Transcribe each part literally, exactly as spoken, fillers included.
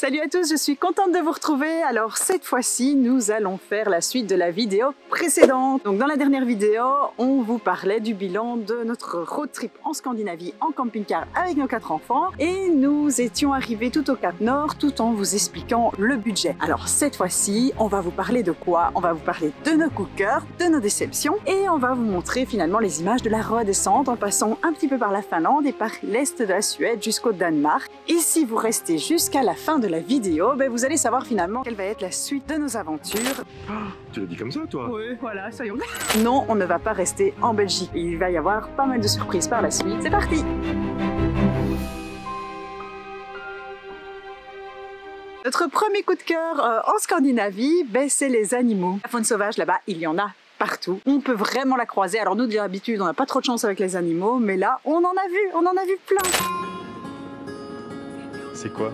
Salut à tous, je suis contente de vous retrouver. Alors cette fois-ci, nous allons faire la suite de la vidéo précédente. Donc dans la dernière vidéo, on vous parlait du bilan de notre road trip en Scandinavie, en camping-car avec nos quatre enfants. Et nous étions arrivés tout au Cap Nord, tout en vous expliquant le budget. Alors cette fois-ci, on va vous parler de quoi? On va vous parler de nos coups de cœur, de nos déceptions. Et on va vous montrer finalement les images de la redescente en passant un petit peu par la Finlande et par l'est de la Suède jusqu'au Danemark. Et si vous restez jusqu'à la fin de la vidéo, ben vous allez savoir finalement quelle va être la suite de nos aventures. Oh, tu l'as dit comme ça, toi? Oui, voilà, soyons. Non, on ne va pas rester en Belgique. Il va y avoir pas mal de surprises par la suite. C'est parti! Notre premier coup de cœur euh, en Scandinavie, ben c'est les animaux. La faune sauvage là-bas, il y en a partout. On peut vraiment la croiser. Alors nous, de l'habitude, on n'a pas trop de chance avec les animaux, mais là, on en a vu, on en a vu plein. C'est quoi ?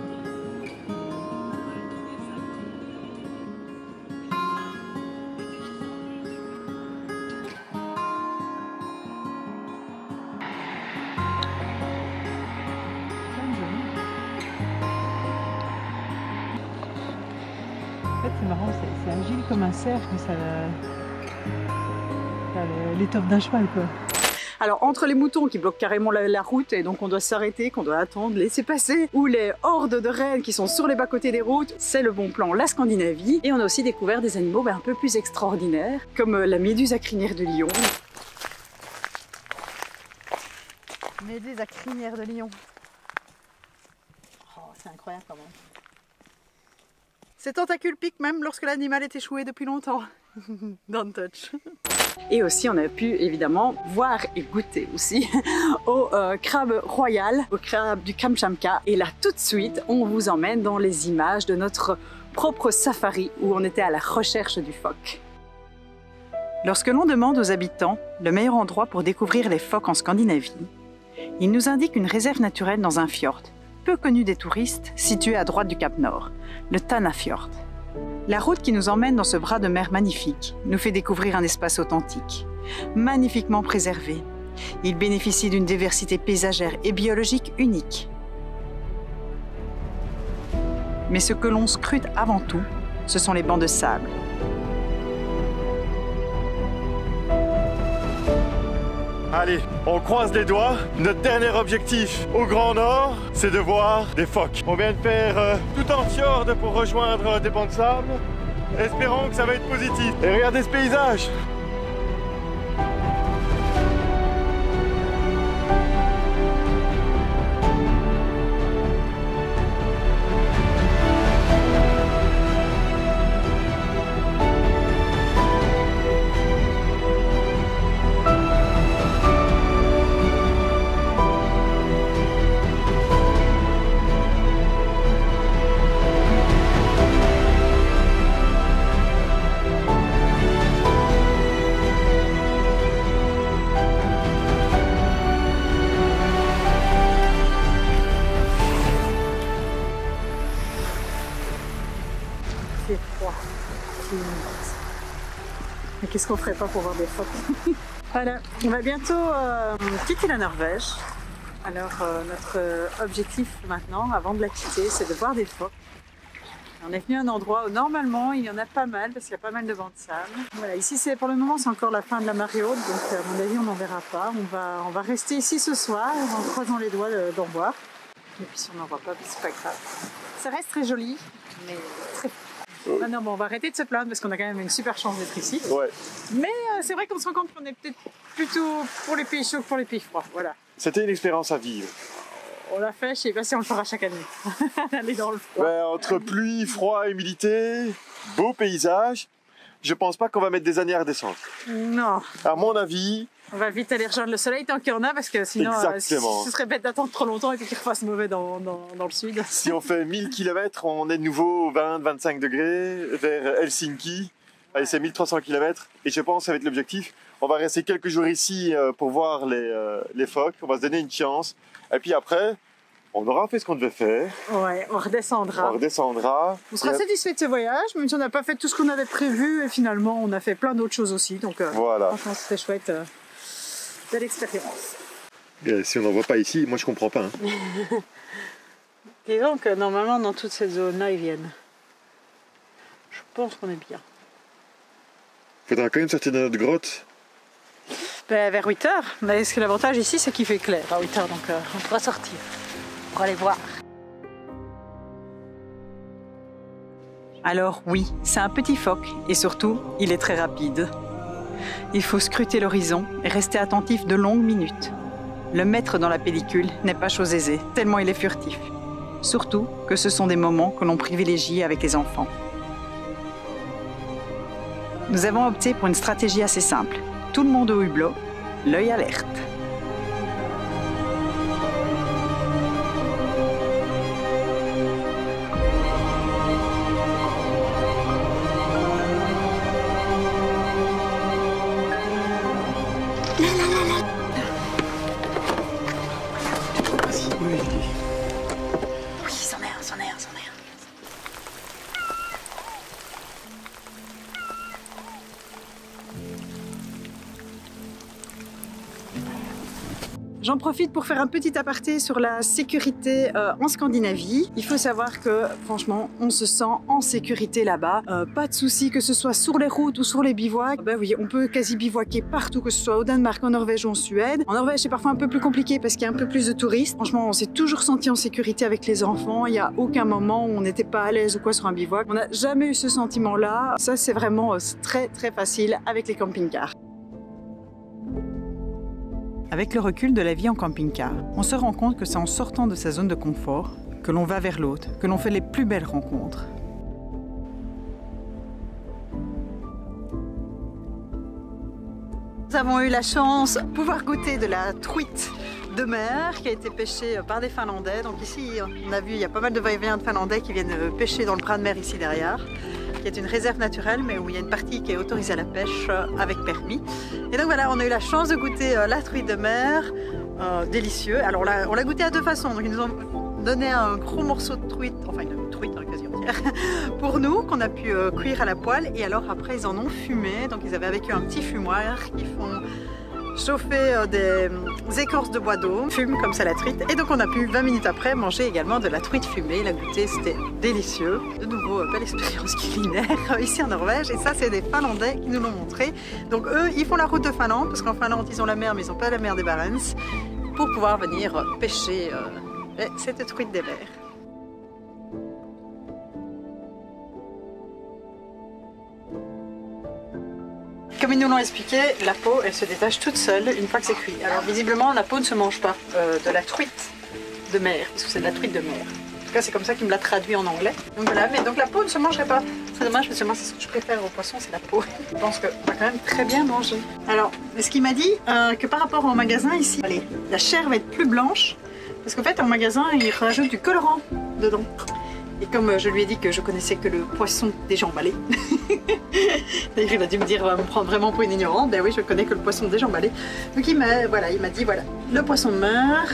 Comme un cerf, mais ça, ça l'étoffe d'un cheval, quoi. Alors entre les moutons qui bloquent carrément la, la route et donc on doit s'arrêter, qu'on doit attendre, laisser passer, ou les hordes de rennes qui sont sur les bas-côtés des routes, c'est le bon plan, la Scandinavie. Et on a aussi découvert des animaux ben, un peu plus extraordinaires, comme la méduse à crinière de lion. Méduse à crinière de lion. Oh, c'est incroyable quand même. Ces tentacules piquent même lorsque l'animal est échoué depuis longtemps. Don't touch. Et aussi, on a pu évidemment voir et goûter aussi au euh, crabe royal, au crabe du Kamchatka. Et là, tout de suite, on vous emmène dans les images de notre propre safari où on était à la recherche du phoque. Lorsque l'on demande aux habitants le meilleur endroit pour découvrir les phoques en Scandinavie, ils nous indiquent une réserve naturelle dans un fjord, peu connu des touristes, situé à droite du Cap Nord, le Tanafjord. La route qui nous emmène dans ce bras de mer magnifique nous fait découvrir un espace authentique, magnifiquement préservé. Il bénéficie d'une diversité paysagère et biologique unique. Mais ce que l'on scrute avant tout, ce sont les bancs de sable. Allez, on croise les doigts. Notre dernier objectif au Grand Nord, c'est de voir des phoques. On vient de faire euh, tout un fjord pour rejoindre euh, des bancs de sable. Espérons que ça va être positif. Et regardez ce paysage. Qu'est-ce qu'on ferait pas pour voir des phoques? Voilà, on va bientôt euh, quitter la Norvège. Alors euh, notre objectif maintenant, avant de la quitter, c'est de voir des phoques. On est venu à un endroit où normalement il y en a pas mal, parce qu'il y a pas mal de bancs de sable. Voilà, ici c'est pour le moment c'est encore la fin de la marée haute, donc à mon avis on n'en verra pas. On va, on va rester ici ce soir en croisant les doigts d'en voir. Et puis si on n'en voit pas, c'est pas grave. Ça reste très joli, mais très peu. Ah non, bon, on va arrêter de se plaindre parce qu'on a quand même une super chance d'être ici. Ouais. Mais euh, c'est vrai qu'on se rend compte qu'on est peut-être plutôt pour les pays chauds que pour les pays froids. Voilà. C'était une expérience à vivre. On l'a fait, je sais pas si on le fera chaque année. Aller dans le froid. Ouais, entre pluie, froid, humidité, beau paysage, je pense pas qu'on va mettre des années à redescendre. Non. À mon avis. On va vite aller rejoindre le soleil tant qu'il y en a parce que sinon euh, ce serait bête d'attendre trop longtemps et puis qu'il refasse mauvais dans, dans, dans le sud. Si on fait mille kilomètres, on est de nouveau vingt à vingt-cinq degrés vers Helsinki. Ouais. Allez, c'est mille trois cents kilomètres et je pense que ça va être l'objectif. On va rester quelques jours ici euh, pour voir les, euh, les phoques, on va se donner une chance. Et puis après, on aura fait ce qu'on devait faire. Ouais, on redescendra. On redescendra. On sera satisfait de ce voyage, même si on n'a pas fait tout ce qu'on avait prévu et finalement on a fait plein d'autres choses aussi. Donc euh, voilà. Franchement, c'était chouette. Euh... de l'expérience. Si on n'en voit pas ici, moi je comprends pas. Hein. Disons que normalement dans toute cette zone-là, ils viennent. Je pense qu'on est bien. Faudra quand même sortir de notre grotte. Ben, vers huit heures. Mais ce que l'avantage ici, c'est qu'il fait clair à huit heures, donc euh, on pourra sortir pour aller voir. Alors oui, c'est un petit phoque et surtout, il est très rapide. Il faut scruter l'horizon et rester attentif de longues minutes. Le mettre dans la pellicule n'est pas chose aisée, tellement il est furtif. Surtout que ce sont des moments que l'on privilégie avec les enfants. Nous avons opté pour une stratégie assez simple. Tout le monde au hublot, l'œil alerte. J'en profite pour faire un petit aparté sur la sécurité euh, en Scandinavie. Il faut savoir que, franchement, on se sent en sécurité là-bas. Euh, pas de soucis, que ce soit sur les routes ou sur les bivouacs. Ben oui, on peut quasi bivouaquer partout, que ce soit au Danemark, en Norvège ou en Suède. En Norvège, c'est parfois un peu plus compliqué parce qu'il y a un peu plus de touristes. Franchement, on s'est toujours senti en sécurité avec les enfants. Il n'y a aucun moment où on n'était pas à l'aise ou quoi sur un bivouac. On n'a jamais eu ce sentiment-là. Ça, c'est vraiment euh, très, très facile avec les camping-cars. Avec le recul de la vie en camping-car, on se rend compte que c'est en sortant de sa zone de confort que l'on va vers l'autre, que l'on fait les plus belles rencontres. Nous avons eu la chance de pouvoir goûter de la truite de mer qui a été pêchée par des Finlandais. Donc ici, on a vu, il y a pas mal de va-et-vient de Finlandais qui viennent pêcher dans le bras de mer ici derrière, qui est une réserve naturelle, mais où il y a une partie qui est autorisée à la pêche avec permis. Et donc voilà, on a eu la chance de goûter la truite de mer, euh, délicieux. Alors on l'a goûté à deux façons. Donc ils nous ont donné un gros morceau de truite, enfin une truite hein, quasi entière, pour nous, qu'on a pu euh, cuire à la poêle. Et alors après, ils en ont fumé, donc ils avaient avec eux un petit fumoir qui font chauffer euh, des euh, écorces de bois d'eau, fume comme ça la truite. Et donc on a pu vingt minutes après manger également de la truite fumée, la goûter, c'était délicieux. De nouveau, euh, belle expérience culinaire euh, ici en Norvège. Et ça, c'est des Finlandais qui nous l'ont montré. Donc eux, ils font la route de Finlande, parce qu'en Finlande, ils ont la mer, mais ils n'ont pas la mer des Barents, pour pouvoir venir euh, pêcher euh, cette truite des mers. Comme ils nous l'ont expliqué, la peau, elle se détache toute seule une fois que c'est cuit. Alors visiblement, la peau ne se mange pas euh, de la truite de mer, parce que c'est de la truite de mer. En tout cas, c'est comme ça qu'il me l'a traduit en anglais. Donc voilà, mais donc la peau ne se mangerait pas. C'est dommage, parce que moi, c'est ce que je préfère aux poissons, c'est la peau. Je pense qu'on va quand même très bien manger. Alors, ce qu'il m'a dit, euh, que par rapport au magasin ici, allez, la chair va être plus blanche, parce qu'en fait, en magasin, ils rajoutent du colorant dedans. Et comme je lui ai dit que je connaissais que le poisson déjamballé, d'ailleurs il a dû me dire, me prendre vraiment pour une ignorante, ben oui je connais que le poisson déjamballé. Donc il m'a voilà, il m'a dit voilà, le poisson de mer,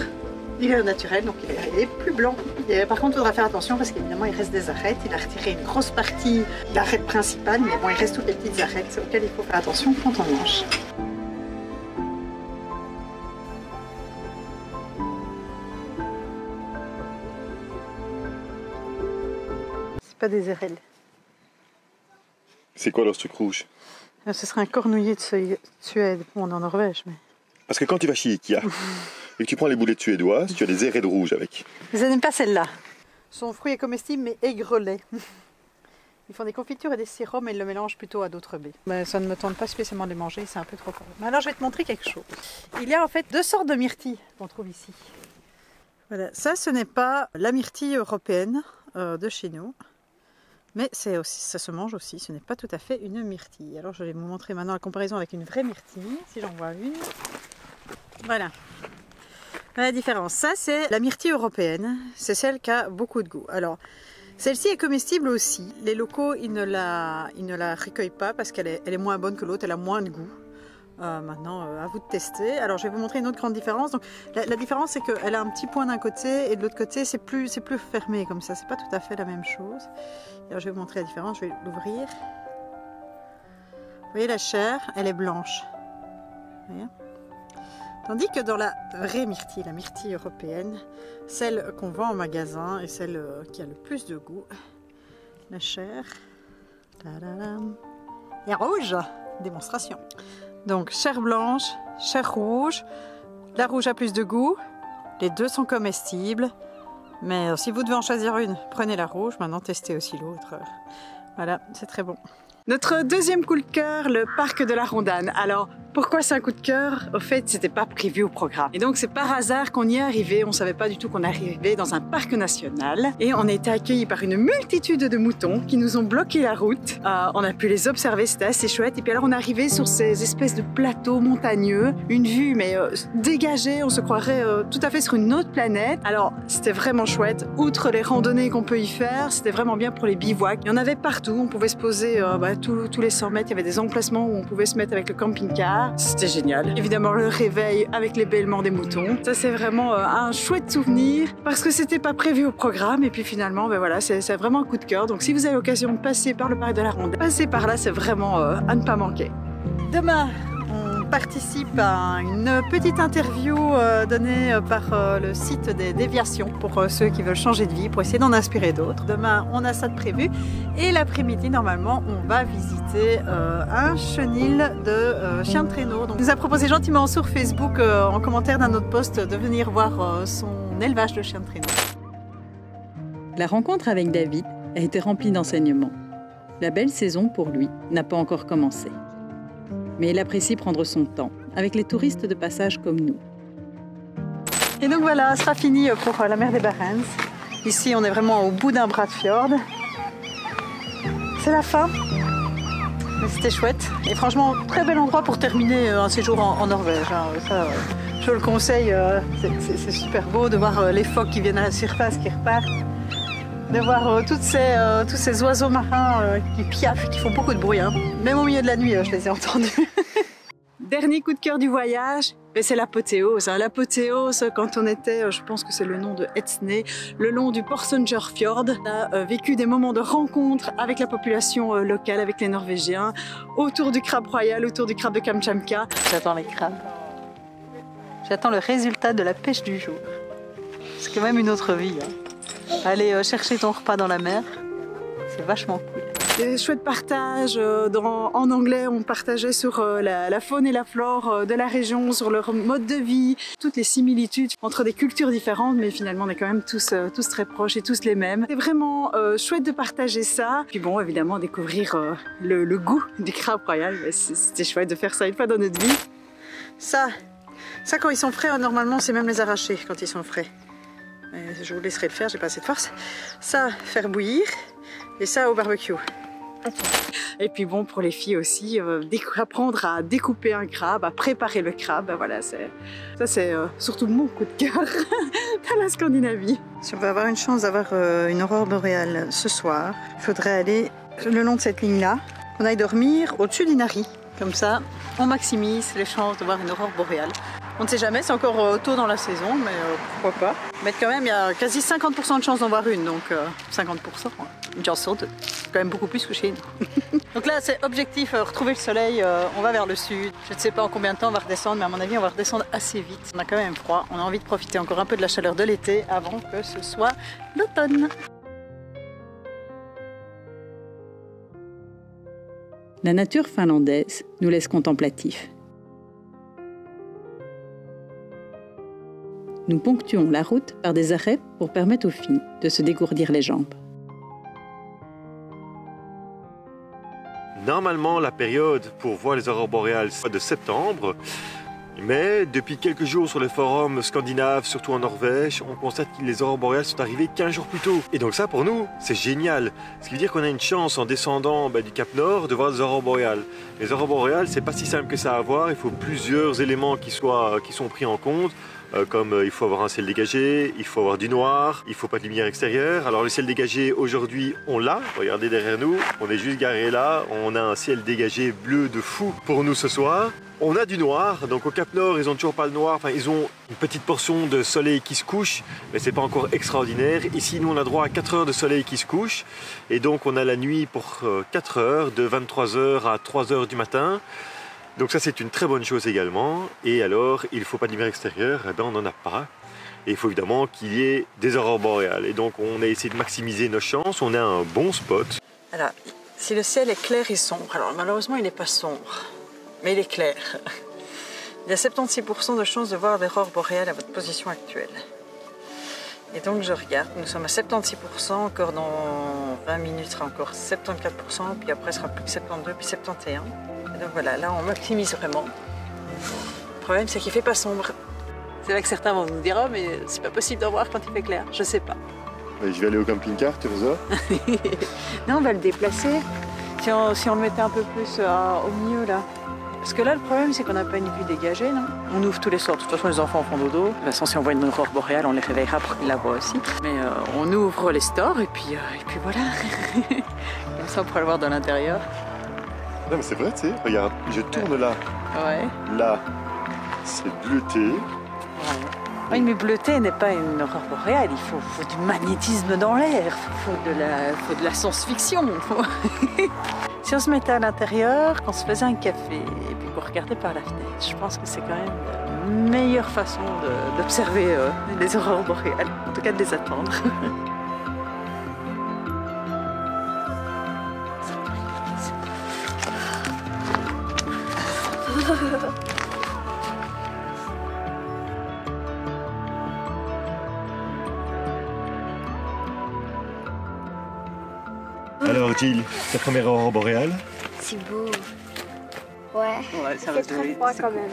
il est naturel, donc il est plus blanc. Et par contre il faudra faire attention parce qu'évidemment il reste des arêtes, il a retiré une grosse partie de l'arête principale, mais bon il reste toutes les petites arêtes auxquelles il faut faire attention quand on mange. Pas des érelles. C'est quoi leur truc rouge? Alors, ce serait un cornouiller de Suède. Bon, on est en Norvège, mais... Parce que quand tu vas chez Ikea et que tu prends les boulettes suédoises, tu as des érelles rouges avec. Vous n'aimez pas celle-là? Son fruit est comestible, mais aigrelé. Ils font des confitures et des sirops, mais ils le mélangent plutôt à d'autres baies. Mais ça ne me tente pas spécialement de les manger, c'est un peu trop fort. Mais alors, je vais te montrer quelque chose. Il y a en fait deux sortes de myrtilles qu'on trouve ici. Voilà, ça, ce n'est pas la myrtille européenne euh, de chez nous. Mais aussi, ça se mange aussi, ce n'est pas tout à fait une myrtille. Alors je vais vous montrer maintenant la comparaison avec une vraie myrtille, si j'en vois une. Voilà. La différence, ça c'est la myrtille européenne, c'est celle qui a beaucoup de goût. Alors celle-ci est comestible aussi, les locaux ils ne la, ils ne la recueillent pas parce qu'elle est, elle est moins bonne que l'autre, elle a moins de goût. Euh, maintenant, euh, à vous de tester. Alors, je vais vous montrer une autre grande différence. Donc, la, la différence, c'est qu'elle a un petit point d'un côté et de l'autre côté, c'est plus, c'est plus fermé comme ça. C'est pas tout à fait la même chose. Alors, je vais vous montrer la différence. Je vais l'ouvrir. Vous voyez la chair, elle est blanche. Vous voyez ? Tandis que dans la vraie myrtille, la myrtille européenne, celle qu'on vend en magasin et celle qui a le plus de goût, la chair est rouge. Démonstration. Donc chair blanche, chair rouge, la rouge a plus de goût, les deux sont comestibles, mais si vous devez en choisir une, prenez la rouge, maintenant testez aussi l'autre. Voilà, c'est très bon. Notre deuxième coup de cœur, le parc de la Rondane. Alors, pourquoi c'est un coup de cœur? Au fait, c'était pas prévu au programme. Et donc, c'est par hasard qu'on y est arrivé. On savait pas du tout qu'on arrivait dans un parc national. Et on a été accueillis par une multitude de moutons qui nous ont bloqué la route. Euh, on a pu les observer, c'était assez chouette. Et puis alors, on est arrivé sur ces espèces de plateaux montagneux. Une vue, mais euh, dégagée. On se croirait euh, tout à fait sur une autre planète. Alors, c'était vraiment chouette. Outre les randonnées qu'on peut y faire, c'était vraiment bien pour les bivouacs. Il y en avait partout. On pouvait se poser euh, bah, tout, tous les cent mètres. Il y avait des emplacements où on pouvait se mettre avec le camping-car. C'était génial. Évidemment, le réveil avec les bêlements des moutons. Ça, c'est vraiment euh, un chouette souvenir parce que c'était pas prévu au programme. Et puis finalement, ben voilà, c'est vraiment un coup de cœur. Donc, si vous avez l'occasion de passer par le parc de la Rondane, passer par là, c'est vraiment euh, à ne pas manquer. Demain, on participe à une petite interview euh, donnée par euh, le site des déviations pour euh, ceux qui veulent changer de vie, pour essayer d'en inspirer d'autres. Demain, on a ça de prévu. Et l'après-midi, normalement, on va visiter euh, un chenil de euh, chien de traîneau. Donc, il nous a proposé gentiment sur Facebook, euh, en commentaire d'un autre post, de venir voir euh, son élevage de chien de traîneau. La rencontre avec David a été remplie d'enseignements. La belle saison, pour lui, n'a pas encore commencé. Mais il apprécie prendre son temps, avec les touristes de passage comme nous. Et donc voilà, ce sera fini pour la mer des Barents. Ici, on est vraiment au bout d'un bras de fjord. C'est la fin, mais c'était chouette. Et franchement, très bel endroit pour terminer un séjour en, en Norvège. Ça, je le conseille, c'est super beau de voir les phoques qui viennent à la surface, qui repartent. De voir euh, toutes ces, euh, tous ces oiseaux marins euh, qui piaffent, qui font beaucoup de bruit. Hein. Même au milieu de la nuit, euh, je les ai entendus. Dernier coup de cœur du voyage, c'est l'apothéose. Hein. L'apothéose, quand on était, euh, je pense que c'est le nom de Etne, le long du Fjord, on a euh, vécu des moments de rencontre avec la population euh, locale, avec les Norvégiens, autour du crabe royal, autour du crabe de Kamchamka. J'attends les crabes. J'attends le résultat de la pêche du jour. C'est quand même une autre vie. Hein. Aller euh, chercher ton repas dans la mer, c'est vachement cool. Des chouettes partages, euh, dans, en anglais on partageait sur euh, la, la faune et la flore euh, de la région, sur leur mode de vie, toutes les similitudes entre des cultures différentes, mais finalement on est quand même tous, euh, tous très proches et tous les mêmes. C'est vraiment euh, chouette de partager ça. Puis bon, évidemment découvrir euh, le, le goût du crabe royal, c'était chouette de faire ça une fois dans notre vie. Ça, ça quand ils sont frais, normalement c'est même les arracher quand ils sont frais. Je vous laisserai le faire, j'ai pas assez de force. Ça, faire bouillir, et ça au barbecue. Et puis bon, pour les filles aussi, euh, apprendre à découper un crabe, à préparer le crabe, voilà, ça c'est euh, surtout mon coup de cœur dans la Scandinavie. Si on veut avoir une chance d'avoir euh, une aurore boréale ce soir, il faudrait aller le long de cette ligne-là, qu'on aille dormir au-dessus d'Inari. Comme ça, on maximise les chances de voir une aurore boréale. On ne sait jamais, c'est encore tôt dans la saison, mais euh, pourquoi pas. Mais quand même, il y a quasi cinquante pour cent de chances d'en voir une, donc euh, cinquante pour cent, une chance sur deux. C'est quand même beaucoup plus que chez nous. Donc là, c'est objectif, euh, retrouver le soleil, euh, on va vers le sud. Je ne sais pas en combien de temps on va redescendre, mais à mon avis, on va redescendre assez vite. On a quand même froid, on a envie de profiter encore un peu de la chaleur de l'été avant que ce soit l'automne. La nature finlandaise nous laisse contemplatifs. Nous ponctuons la route par des arrêts pour permettre aux filles de se dégourdir les jambes. Normalement, la période pour voir les aurores boréales, c'est de septembre. Mais depuis quelques jours sur les forums scandinaves, surtout en Norvège, on constate que les aurores boréales sont arrivées quinze jours plus tôt. Et donc ça, pour nous, c'est génial. Ce qui veut dire qu'on a une chance, en descendant bah, du Cap Nord, de voir les aurores boréales. Les aurores boréales, c'est pas si simple que ça à voir. Il faut plusieurs éléments qui, soient, qui sont pris en compte. Euh, comme euh, il faut avoir un ciel dégagé, il faut avoir du noir, il faut pas de lumière extérieure. Alors le ciel dégagé, aujourd'hui, on l'a. Regardez derrière nous, on est juste garé là. On a un ciel dégagé bleu de fou pour nous ce soir. On a du noir, donc au Cap Nord, ils n'ont toujours pas le noir. Enfin, ils ont une petite portion de soleil qui se couche, mais c'est pas encore extraordinaire. Ici, nous, on a droit à quatre heures de soleil qui se couche. Et donc, on a la nuit pour euh, quatre heures, de vingt-trois heures à trois heures du matin. Donc ça c'est une très bonne chose également. Et alors il ne faut pas de lumière extérieure, eh ben, on n'en a pas. Et il faut évidemment qu'il y ait des aurores boréales. Et donc on a essayé de maximiser nos chances, on a un bon spot. Voilà, si le ciel est clair et sombre, alors malheureusement il n'est pas sombre, mais il est clair. Il y a soixante-seize pour cent de chances de voir des aurores boréales à votre position actuelle. Et donc je regarde, nous sommes à soixante-seize pour cent, encore dans vingt minutes sera encore soixante-quatorze pour cent, puis après sera plus que soixante-douze, puis soixante et onze. Et donc voilà, là on optimise vraiment. Le problème c'est qu'il ne fait pas sombre. C'est vrai que certains vont nous dire « Oh, mais c'est pas possible d'en voir quand il fait clair, je sais pas. » Je vais aller au camping-car, tu vois ça. Non, on va le déplacer, si on, si on le mettait un peu plus à, au milieu là. Parce que là, le problème, c'est qu'on n'a pas une vue dégagée, non? On ouvre tous les soirs. De toute façon, les enfants font dodo. De toute façon, si on voit une aurore boréale, on les réveillera pour qu'ils la voient aussi. Mais euh, on ouvre les stores et puis, euh, et puis voilà. Comme ça, on pourra le voir dans l'intérieur. Non, mais c'est vrai, tu sais. Regarde, je tourne là. Ouais. Là, c'est bleuté. Ouais. Oui, mais bleuté n'est pas une aurore boréale. Il faut, faut du magnétisme dans l'air. Il faut de la, la science-fiction. Faut... Si on se mettait à l'intérieur, qu'on se faisait un café et puis qu'on regardait par la fenêtre, je pense que c'est quand même la meilleure façon d'observer euh, les aurores boréales, en tout cas de les attendre. Alors Gilles, ta première aurore boréale? C'est beau. Ouais, ouais c'est très froid quand même.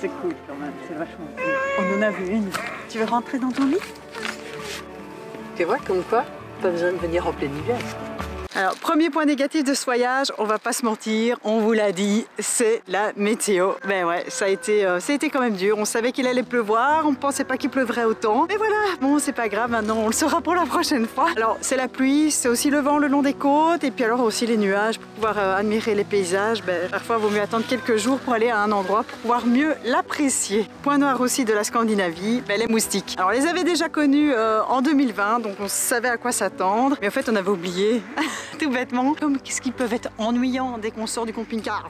C'est cool quand même, c'est vachement cool. On en a vu une. Tu veux rentrer dans ton lit? Tu vois, comme quoi, pas besoin de venir en pleine hiver. Alors, premier point négatif de ce voyage, on va pas se mentir, on vous l'a dit, c'est la météo. Ben ouais, ça a été, euh, ça a été quand même dur. On savait qu'il allait pleuvoir, on pensait pas qu'il pleuvrait autant. Mais voilà, bon, c'est pas grave, maintenant on le saura pour la prochaine fois. Alors, c'est la pluie, c'est aussi le vent le long des côtes, et puis alors aussi les nuages pour pouvoir euh, admirer les paysages. Ben, parfois, il vaut mieux attendre quelques jours pour aller à un endroit pour pouvoir mieux l'apprécier. Point noir aussi de la Scandinavie, ben, les moustiques. Alors, on les avait déjà connus euh, en deux mille vingt, donc on savait à quoi s'attendre. Mais en fait, on avait oublié. Tout bêtement, comme qu'est-ce qu'ils peuvent être ennuyants dès qu'on sort du camping-car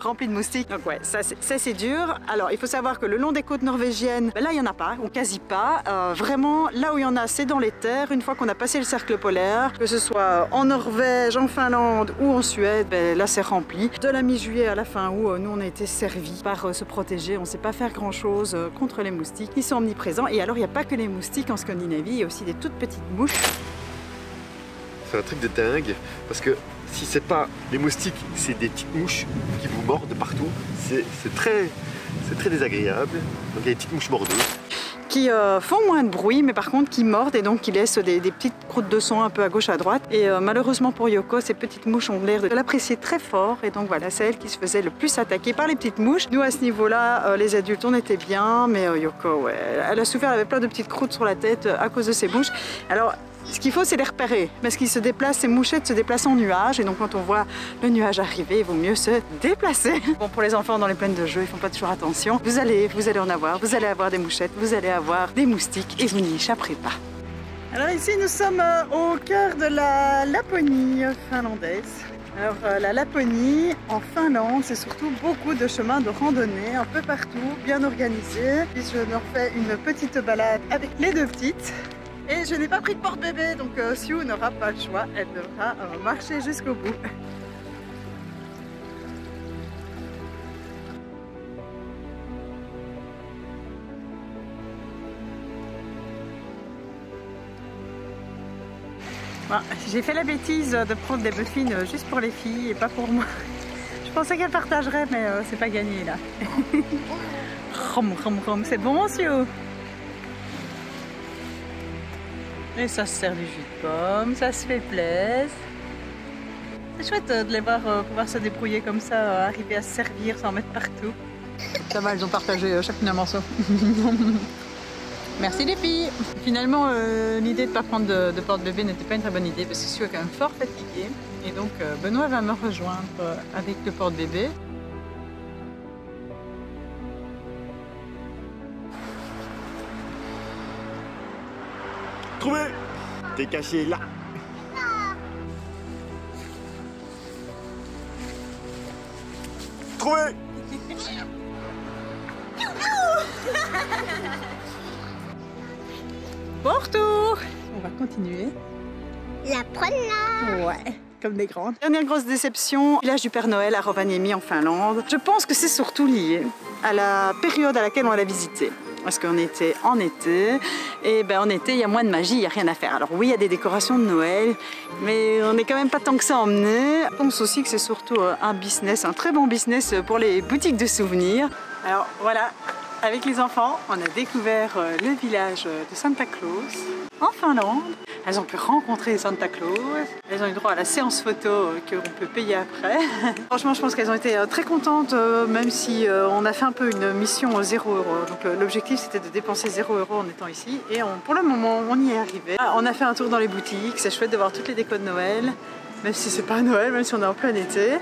rempli de moustiques. Donc ouais, ça c'est dur. Alors il faut savoir que le long des côtes norvégiennes, ben là il n'y en a pas, ou quasi pas. Euh, vraiment, là où il y en a, c'est dans les terres. Une fois qu'on a passé le cercle polaire, que ce soit en Norvège, en Finlande ou en Suède, ben là c'est rempli. De la mi-juillet à la fin août, nous on a été servis par euh, se protéger. On ne sait pas faire grand-chose euh, contre les moustiques. Ils sont omniprésents. Et alors il n'y a pas que les moustiques en Scandinavie, il y a aussi des toutes petites mouches. C'est un truc de dingue, parce que si c'est pas les moustiques, c'est des petites mouches qui vous mordent partout. C'est très, très désagréable. Donc il y a des petites mouches mordeuses. Qui euh, font moins de bruit, mais par contre qui mordent et donc qui laissent des, des petites croûtes de sang un peu à gauche à droite. Et euh, malheureusement pour Yoko, ces petites mouches ont l'air de l'apprécier très fort. Et donc voilà, c'est elle qui se faisait le plus attaquer par les petites mouches. Nous à ce niveau-là, euh, les adultes, on était bien, mais euh, Yoko, ouais, elle a souffert, elle avait plein de petites croûtes sur la tête à cause de ces mouches. Alors, ce qu'il faut, c'est les repérer, parce qu'ils se déplacent, ces mouchettes se déplacent en nuages, et donc quand on voit le nuage arriver, il vaut mieux se déplacer. Bon, pour les enfants dans les plaines de jeu, ils font pas toujours attention. Vous allez, vous allez en avoir, vous allez avoir des mouchettes, vous allez avoir des moustiques, et vous n'y échapperez pas. Alors ici, nous sommes au cœur de la Laponie finlandaise. Alors euh, la Laponie, en Finlande, c'est surtout beaucoup de chemins de randonnée, un peu partout, bien organisés. Puis je leur fais une petite balade avec les deux petites. Et je n'ai pas pris de porte-bébé, donc euh, Sue n'aura pas le choix, elle devra euh, marcher jusqu'au bout. Bon, j'ai fait la bêtise de prendre des muffins juste pour les filles et pas pour moi. Je pensais qu'elles partageraient, mais euh, c'est pas gagné là. C'est bon, Sue? Et ça se sert du jus de pomme, ça se fait plaisir. C'est chouette euh, de les voir euh, pouvoir se débrouiller comme ça, euh, arriver à se servir, s'en mettre partout. Ça va, elles ont partagé euh, chacune un morceau. Merci les filles. Finalement, euh, l'idée de ne pas prendre de, de porte-bébé n'était pas une très bonne idée parce que je suis quand même fort fatiguée. Et donc euh, Benoît va me rejoindre euh, avec le porte-bébé. Trouvé! T'es caché là! trouvé. Bon retour. On va continuer. La promenade. Ouais, comme des grandes. Dernière grosse déception, village du Père Noël à Rovaniemi en Finlande. Je pense que c'est surtout lié à la période à laquelle on l'a visité. Parce qu'on était en été, et ben en été, il y a moins de magie, il n'y a rien à faire. Alors oui, il y a des décorations de Noël, mais on n'est quand même pas tant que ça emmené. Je pense aussi que c'est surtout un business, un très bon business pour les boutiques de souvenirs. Alors voilà, avec les enfants, on a découvert le village de Santa Claus en Finlande. Elles ont pu rencontrer Santa Claus, elles ont eu droit à la séance photo qu'on peut payer après. Franchement, je pense qu'elles ont été très contentes, même si on a fait un peu une mission zéro euro. Donc l'objectif, c'était de dépenser zéro euro en étant ici. Et on, pour le moment, on y est arrivé. On a fait un tour dans les boutiques, c'est chouette de voir toutes les décos de Noël. Même si c'est pas Noël, même si on est en plein été.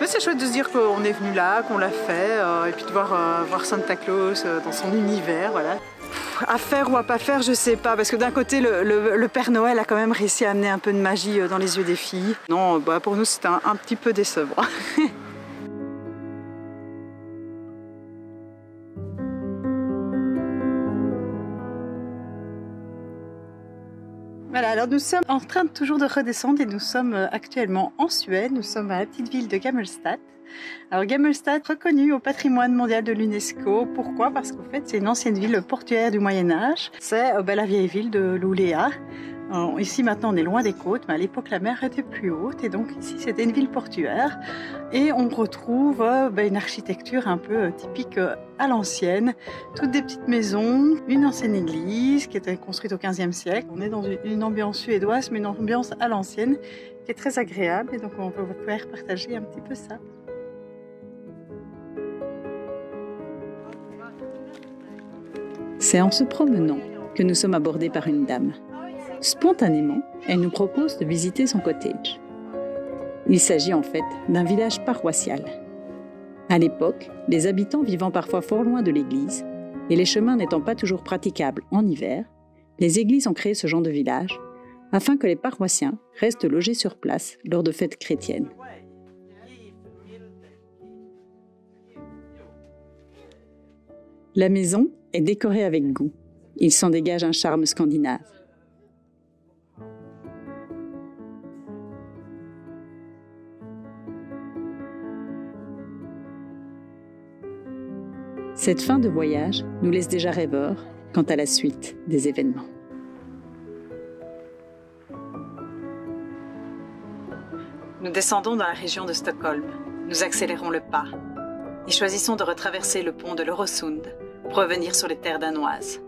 Mais c'est chouette de se dire qu'on est venu là, qu'on l'a fait, euh, et puis de voir, euh, voir Santa Claus euh, dans son univers, voilà. Pff, à faire ou à pas faire, je sais pas, parce que d'un côté, le, le, le Père Noël a quand même réussi à amener un peu de magie dans les yeux des filles. Non, bah, pour nous, c'était un, un petit peu décevant. Voilà, alors nous sommes en train de toujours de redescendre et nous sommes actuellement en Suède. Nous sommes à la petite ville de Gammelstad. Alors Gammelstad, reconnue au patrimoine mondial de l'UNESCO. Pourquoi? Parce qu'en fait, c'est une ancienne ville portuaire du Moyen-Âge. C'est euh, bah, la vieille ville de Luleå. Alors, ici maintenant on est loin des côtes, mais à l'époque la mer était plus haute et donc ici c'était une ville portuaire et on retrouve euh, bah, une architecture un peu euh, typique euh, à l'ancienne, toutes des petites maisons, une ancienne église qui était construite au quinzième siècle. On est dans une, une ambiance suédoise mais une ambiance à l'ancienne qui est très agréable et donc on va vous pouvoir partager un petit peu ça. C'est en se promenant que nous sommes abordés par une dame. Spontanément, elle nous propose de visiter son cottage. Il s'agit en fait d'un village paroissial. À l'époque, les habitants vivant parfois fort loin de l'église et les chemins n'étant pas toujours praticables en hiver, les églises ont créé ce genre de village afin que les paroissiens restent logés sur place lors de fêtes chrétiennes. La maison est décorée avec goût. Il s'en dégage un charme scandinave. Cette fin de voyage nous laisse déjà rêveurs quant à la suite des événements. Nous descendons dans la région de Stockholm. Nous accélérons le pas et choisissons de retraverser le pont de l'Eurosund pour revenir sur les terres danoises.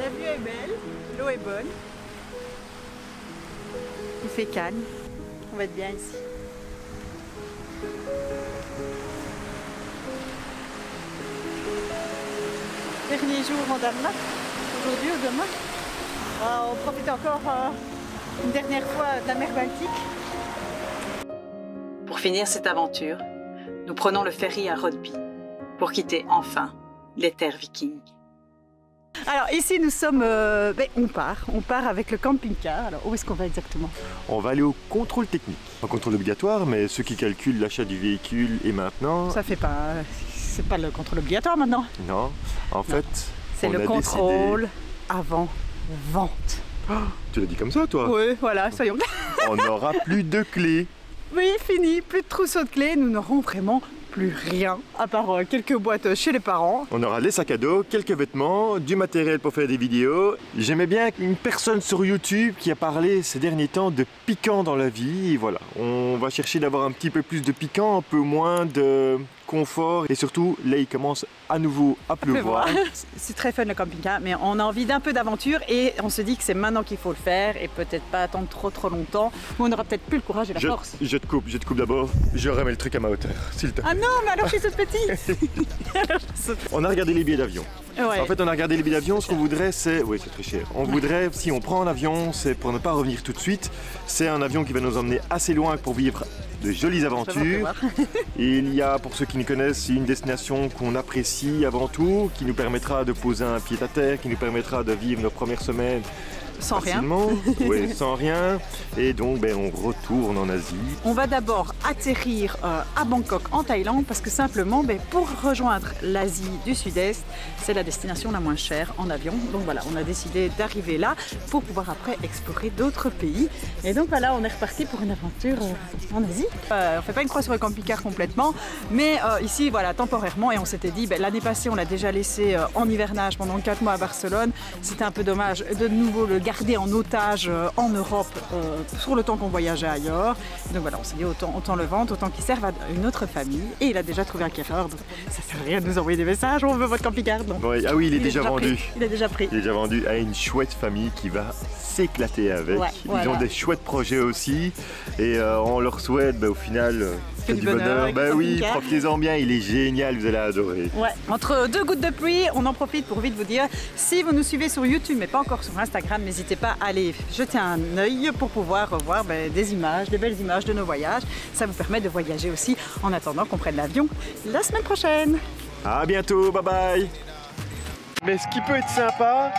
La vue est belle, l'eau est bonne. Il fait calme. On va être bien ici. Dernier jour en Danemark, aujourd'hui ou demain. Euh, on profite encore euh, une dernière fois de la mer Baltique. Pour finir cette aventure, nous prenons le ferry à Rodby pour quitter enfin les terres vikings. Alors ici nous sommes, euh, ben, on part, on part avec le camping-car. Alors où est-ce qu'on va exactement? On va aller au contrôle technique. Un contrôle obligatoire, mais ceux qui calculent l'achat du véhicule et maintenant... Ça fait pas... c'est pas le contrôle obligatoire maintenant. Non, en fait... C'est le contrôle décidé... avant vente. Oh, tu l'as dit comme ça toi? Oui, voilà, soyons... On n'aura plus de clés. Oui, fini, plus de trousseau de clés, nous n'aurons vraiment... plus rien, à part quelques boîtes chez les parents. On aura les sacs à dos, quelques vêtements, du matériel pour faire des vidéos. J'aimais bien une personne sur YouTube qui a parlé ces derniers temps de piquant dans la vie. Et voilà, on va chercher d'avoir un petit peu plus de piquant, un peu moins de confort. Et surtout, là, il commence à nouveau à pleuvoir. C'est très fun le camping-car, mais on a envie d'un peu d'aventure et on se dit que c'est maintenant qu'il faut le faire et peut-être pas attendre trop trop longtemps. On n'aura peut-être plus le courage et la je, force. Je te coupe, je te coupe d'abord. Je remets le truc à ma hauteur, s'il te plaît. Ah non, mais alors je suis toute petite. On a regardé les billets d'avion. Ouais. En fait, on a regardé les billets d'avion. Ce qu'on voudrait, c'est... Oui, c'est très cher. On voudrait, si on prend l'avion, c'est pour ne pas revenir tout de suite. C'est un avion qui va nous emmener assez loin pour vivre de jolies aventures. Et il y a, pour ceux qui nous connaissent, une destination qu'on apprécie avant tout, qui nous permettra de poser un pied à terre, qui nous permettra de vivre nos premières semaines Sans facilement. Rien. Oui, sans rien. Et donc, ben, on retourne en Asie. On va d'abord atterrir euh, à Bangkok, en Thaïlande, parce que simplement, ben, pour rejoindre l'Asie du Sud-Est, c'est la destination la moins chère en avion. Donc voilà, on a décidé d'arriver là pour pouvoir après explorer d'autres pays. Et donc voilà, on est reparti pour une aventure euh, en Asie. Euh, on fait pas une croix sur le camping-car complètement, mais euh, ici, voilà, temporairement. Et on s'était dit, ben, l'année passée, on l'a déjà laissé euh, en hivernage pendant quatre mois à Barcelone. C'était un peu dommage de nouveau le garder en otage euh, en Europe euh, sur le temps qu'on voyageait ailleurs. Donc voilà, on s'est dit autant, autant le vendre, autant qu'il serve à une autre famille. Et il a déjà trouvé un acquéreur, donc ça sert à rien de nous envoyer des messages, on veut votre camping-car. Oui, ah oui, il est, il est déjà, déjà vendu. Pris. Il est déjà pris. Il est déjà vendu à une chouette famille qui va s'éclater avec. Ouais, Ils voilà. ont des chouettes projets aussi et euh, on leur souhaite bah, au final... Euh, Que du, du bonheur, bonheur. Bah oui, profitez-en bien, il est génial, vous allez adorer. Ouais, entre deux gouttes de pluie, on en profite pour vite vous dire, si vous nous suivez sur YouTube mais pas encore sur Instagram, n'hésitez pas à aller jeter un œil pour pouvoir revoir ben, des images, des belles images de nos voyages. Ça vous permet de voyager aussi en attendant qu'on prenne l'avion la semaine prochaine. À bientôt, bye bye. Mais ce qui peut être sympa,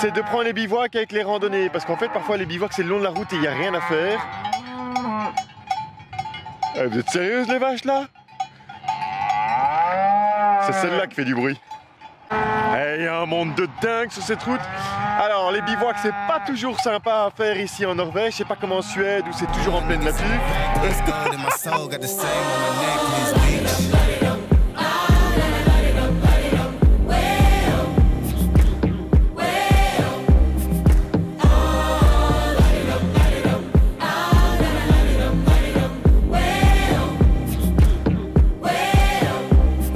c'est de prendre les bivouacs avec les randonnées, parce qu'en fait parfois les bivouacs c'est le long de la route et il n'y a rien à faire. Vous êtes sérieuses les vaches là? C'est celle-là qui fait du bruit. Il y a un monde de dingue sur cette route. Alors les bivouacs c'est pas toujours sympa à faire ici en Norvège, c'est pas comme en Suède où c'est toujours en pleine nature.